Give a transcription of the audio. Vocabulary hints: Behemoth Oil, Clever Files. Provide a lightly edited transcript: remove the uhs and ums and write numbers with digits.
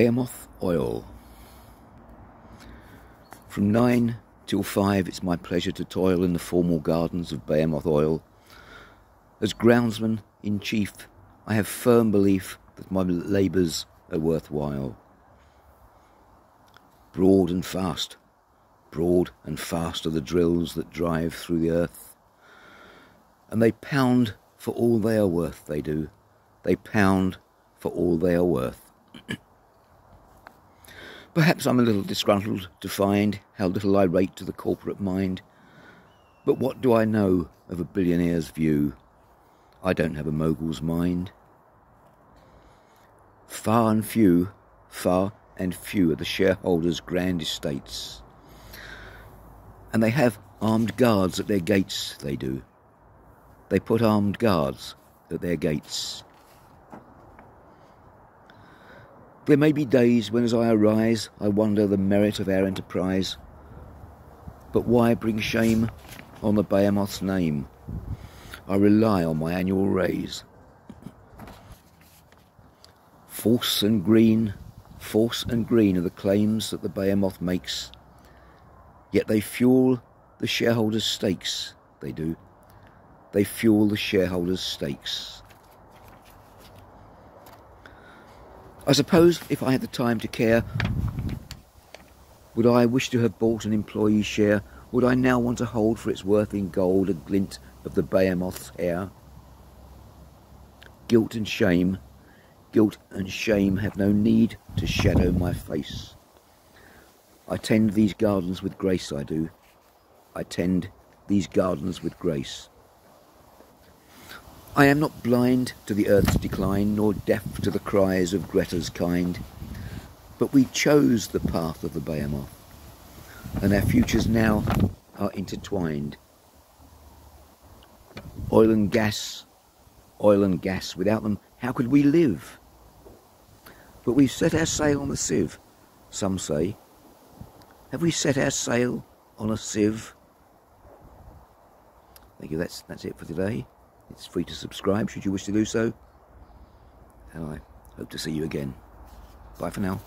Behemoth Oil. From 9 till 5 it's my pleasure to toil in the formal gardens of Behemoth Oil. As groundsman-in-chief I have firm belief that my labours are worthwhile. Broad and fast are the drills that drive through the earth, and they pound for all they are worth, they do. They pound for all they are worth. Perhaps I'm a little disgruntled to find how little I rate to the corporate mind, but what do I know of a billionaire's view? I don't have a mogul's mind. Far and few are the shareholders' grand estates, and they have armed guards at their gates, they do. They put armed guards at their gates. There may be days when, as I arise, I wonder the merit of our enterprise. But why bring shame on the Behemoth's name? I rely on my annual raise. Force and green are the claims that the Behemoth makes. Yet they fuel the shareholders' stakes, they do. They fuel the shareholders' stakes. I suppose if I had the time to care, would I wish to have bought an employee share? Would I now want to hold for its worth in gold a glint of the Behemoth's hair? Guilt and shame have no need to shadow my face. I tend these gardens with grace, I do. I tend these gardens with grace. I am not blind to the earth's decline, nor deaf to the cries of Greta's kind, but we chose the path of the Behemoth, and our futures now are intertwined. Oil and gas, without them how could we live? But we've set our sail on a sieve, some say. Have we set our sail on a sieve? Thank you, that's it for today. It's free to subscribe, should you wish to do so. And I hope to see you again. Bye for now.